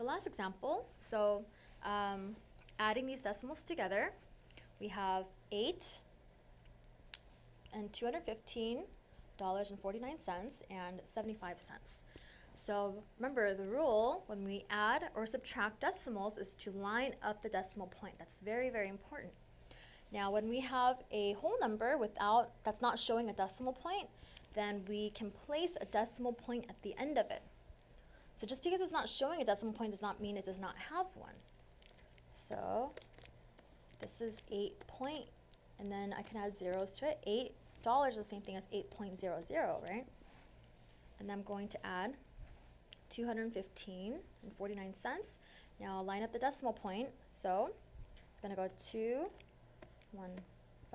the last example, so adding these decimals together, we have 8 and $215.49 and 75 cents. So remember the rule when we add or subtract decimals is to line up the decimal point. That's very, very important. Now when we have a whole number without, that's not showing a decimal point, then we can place a decimal point at the end of it. So just because it's not showing a decimal point does not mean it does not have one. So this is 8 point, and then I can add zeros to it. $8 is the same thing as 8.00, right? And I'm going to add $215.49. Now I'll line up the decimal point. So it's going to go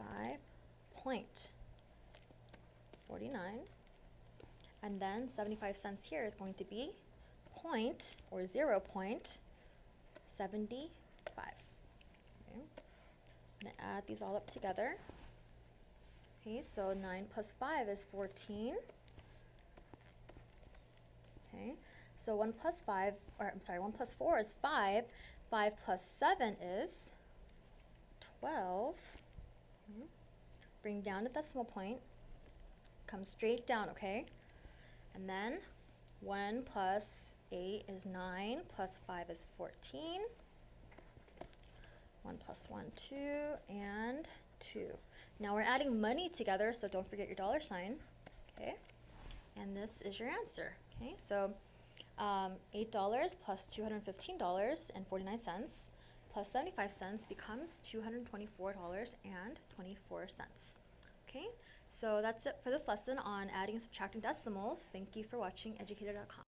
215.49, and then 75 cents here is going to be 0.75. Okay. I'm going to add these all up together. Okay, so 9 plus 5 is 14. Okay, so 1 plus 4 is 5. 5 plus 7 is 12. Okay. Bring down the decimal point. Come straight down, okay? And then 1 plus 8 is 9. Plus 5 is 14. 1 plus 1, 2, and 2. Now we're adding money together, so don't forget your dollar sign, okay? And this is your answer, okay? So $8 plus $215.49 plus 75 cents becomes $224.24. Okay, so that's it for this lesson on adding and subtracting decimals. Thank you for watching Educator.com.